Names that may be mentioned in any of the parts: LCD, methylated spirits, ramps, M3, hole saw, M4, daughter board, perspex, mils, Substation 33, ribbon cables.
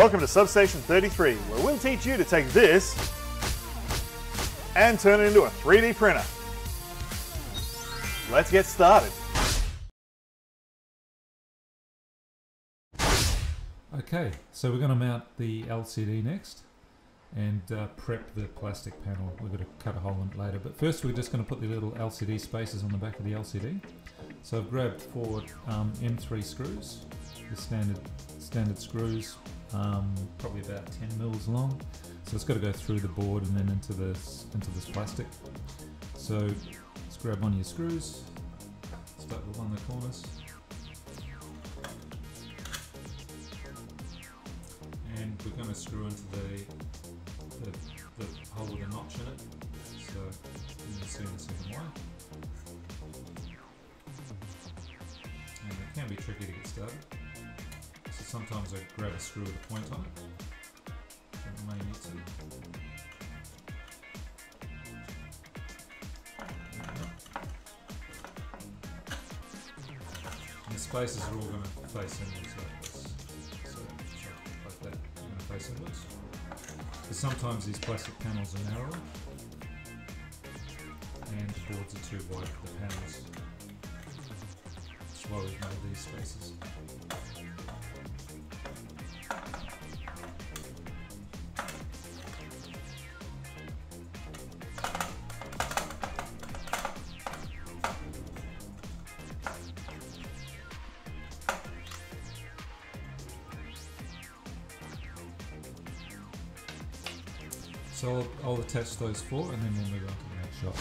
Welcome to Substation 33, where we'll teach you to take this and turn it into a 3D printer. Let's get started. Okay, so we're going to mount the LCD next and prep the plastic panel. We're going to cut a hole in it later, but first we're just going to put the little LCD spacers on the back of the LCD. So I've grabbed four M3 screws, the standard screws, probably about 10 mils long. So it's got to go through the board and then into this plastic. So let's grab one of your screws, start with one of the corners, and we're going to screw into the hole with a notch in it. So you'll see in the second one. And it can be tricky to get started. So sometimes I grab a screw with a point on it. I may need to. And the spaces are all going to face inwards like this. So like that, I'm going to face inwards. Because sometimes these plastic panels are narrower and the boards are too wide for the panels. While we've made these spaces. So I'll attach those four and then we'll move on to the next shot.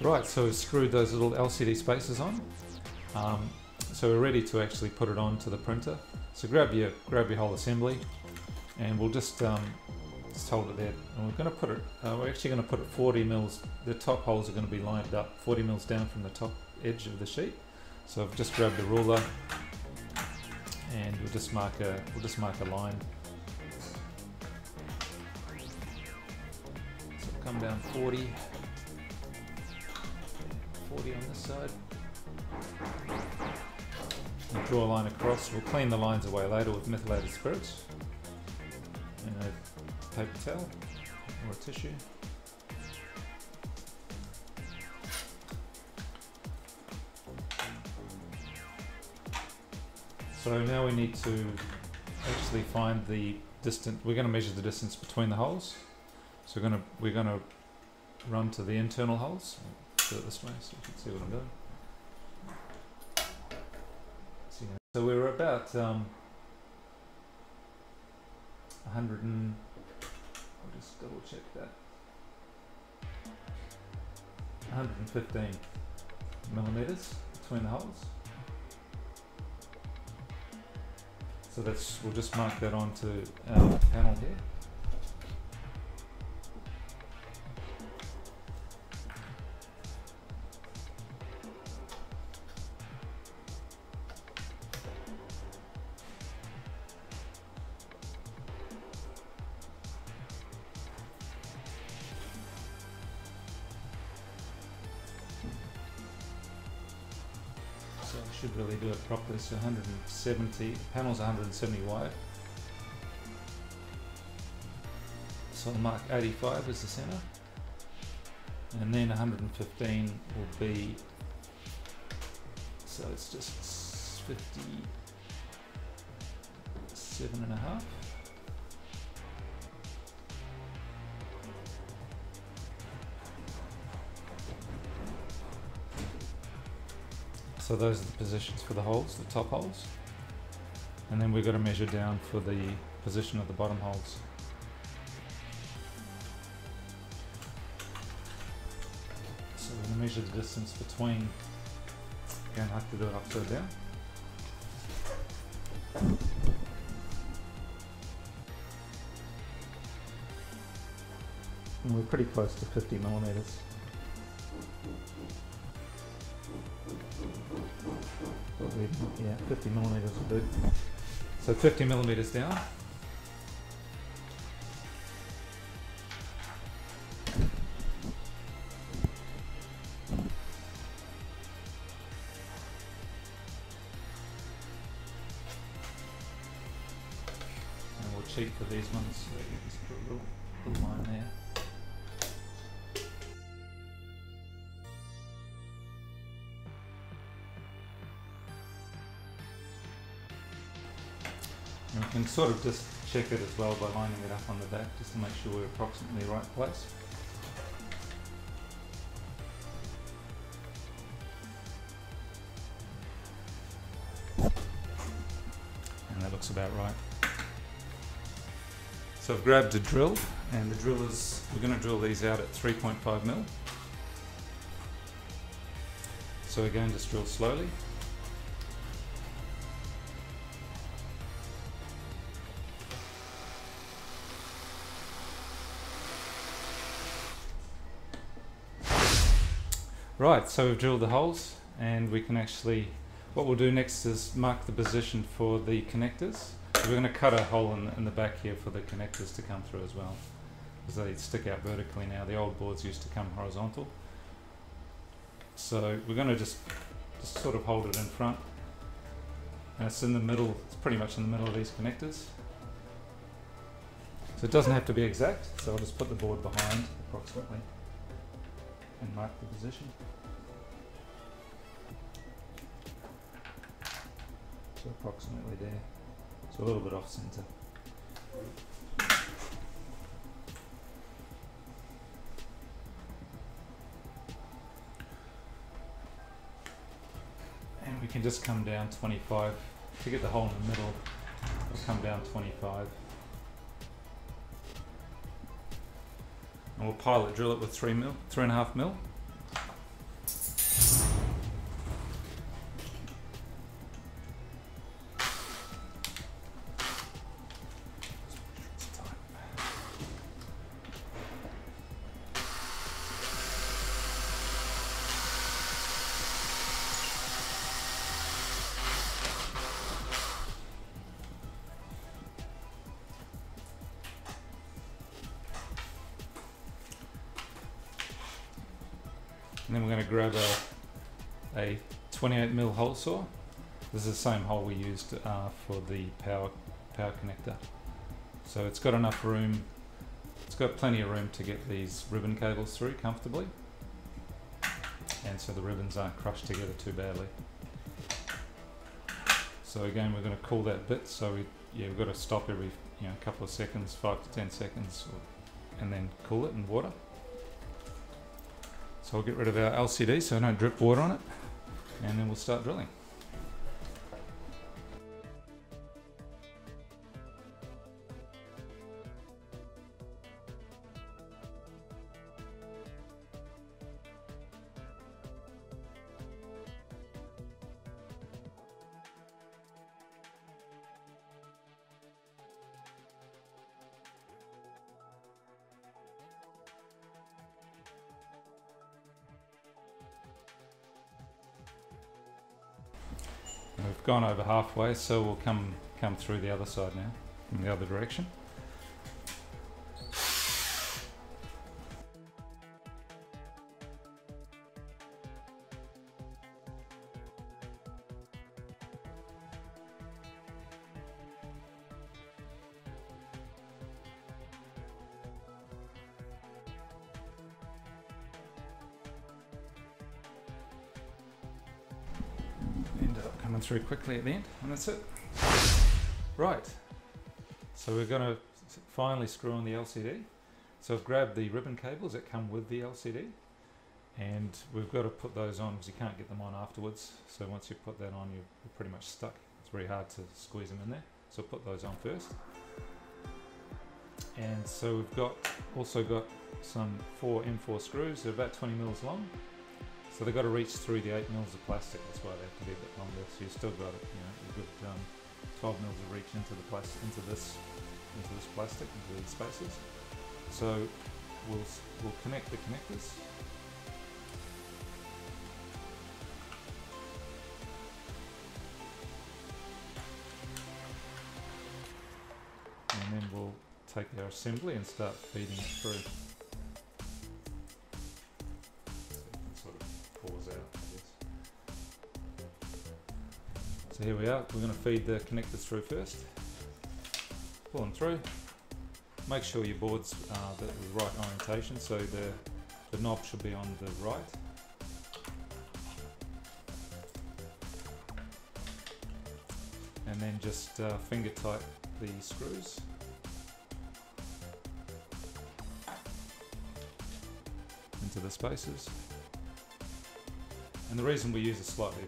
Right, so we've screwed those little LCD spacers on. So we're ready to actually put it onto the printer. So grab your whole assembly, and we'll just hold it there. And we're going to put it. We're actually going to put it 40 mils. The top holes are going to be lined up 40 mils down from the top edge of the sheet. So I've just grabbed the ruler, and we'll just mark a line. So come down 40 on this side. We'll draw a line across. We'll clean the lines away later with methylated spirits and a paper towel or a tissue. So now we need to actually find the distance. We're going to measure the distance between the holes. So we're going to run to the internal holes. Let's do it this way so you can see what I'm doing. So we were about 100 and... I'll just double check that. 115 millimeters between the holes. So that's, we'll just mark that onto our panel here. Should really do it properly. So 170, panel's 170 wide. So I'll mark 85 as the center, and then 115 will be. So it's just 57.5. So those are the positions for the holes, the top holes. And then we've got to measure down for the position of the bottom holes. So we're going to measure the distance between, again, I have to do it upside down. And we're pretty close to 50 millimeters. Yeah, 50 millimeters will do. So 50 millimeters down. cheap for these ones, so you just put a little line there. And we can sort of just check it as well by lining it up on the back, just to make sure we're approximately right place. And that looks about right. So I've grabbed a drill, and the drill is, we're going to drill these out at 3.5 mil. So again, just drill slowly. Right, so we've drilled the holes, and we can actually, what we'll do next is mark the position for the connectors. So we're going to cut a hole in the back here for the connectors to come through as well, because they stick out vertically now. The old boards used to come horizontal. So we're going to just sort of hold it in front, and it's in the middle, it's pretty much in the middle of these connectors. So it doesn't have to be exact, so I'll just put the board behind approximately and mark the position. So approximately there. So a little bit off center. And we can just come down 25 to get the hole in the middle. We'll come down 25. And we'll pilot drill it with 3.5 mil. And then we're going to grab a 28 mil hole saw. This is the same hole we used for the power connector. So it's got enough room, it's got plenty of room to get these ribbon cables through comfortably. And so the ribbons aren't crushed together too badly. So again, we're going to call that bit. So we've got to stop every couple of seconds, 5 to 10 seconds, and then cool it in water. So I'll get rid of our LCD so I don't drip water on it, and then we'll start drilling. We've gone over halfway, so we'll come through the other side now, in the other direction. Ended up coming through quickly at the end, and that's it. Right, so we're going to finally screw on the LCD. So I've grabbed the ribbon cables that come with the LCD, and we've got to put those on because you can't get them on afterwards. So once you put that on, you're pretty much stuck. It's very hard to squeeze them in there. So put those on first. And so we've also got some 4 M4 screws. They're about 20 mils long. So they've got to reach through the 8 mils of plastic, that's why they have to be a bit longer. So you've still got a good 12 mils of reach into the plastic, into this plastic, into these spaces. So we'll connect the connectors. And then we'll take our assembly and start feeding it through. So here we are, we're going to feed the connectors through first. pull them through. Make sure your board's the right orientation, so the knob should be on the right. And then just finger tight the screws. Into the spaces. And the reason we use a slightly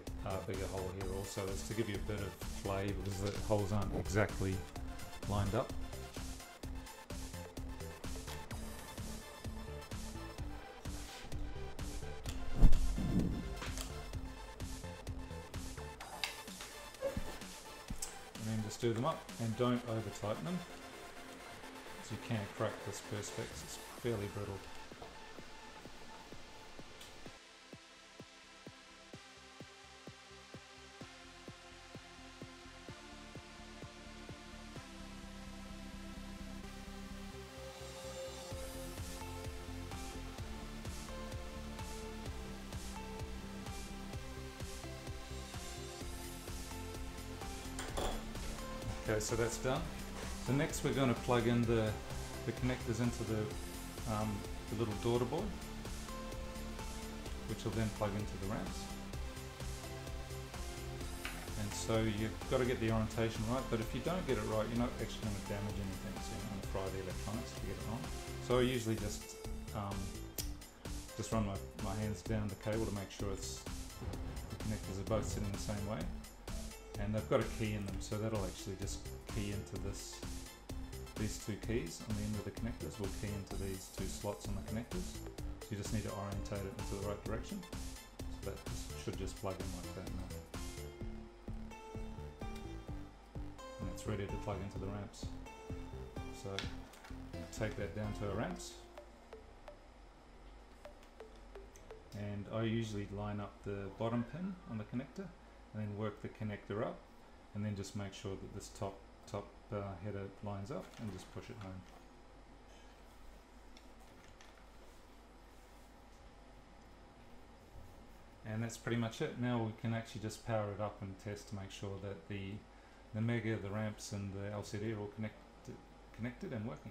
bigger hole here also is to give you a bit of play, because the holes aren't exactly lined up. And then just do them up and don't over tighten them, because you can crack this perspex, it's fairly brittle. Okay, so that's done. So next we're going to plug in the connectors into the little daughter board, which will then plug into the ramps. And so you've got to get the orientation right, but if you don't get it right, you're not actually going to damage anything, so you're going to fry the electronics to get it on. So I usually just run my hands down the cable to make sure the connectors are both sitting the same way. And they've got a key in them, so that'll actually just key into these two keys on the end of the connectors will key into these two slots on the connectors. So you just need to orientate it into the right direction. So that should just plug in like that now. And it's ready to plug into the ramps. So take that down to our ramps. And I usually line up the bottom pin on the connector, and then work the connector up, and then just make sure that this top header lines up, and just push it home. And that's pretty much it. Now we can actually just power it up and test to make sure that the mega, the ramps and the LCD are all connected and working.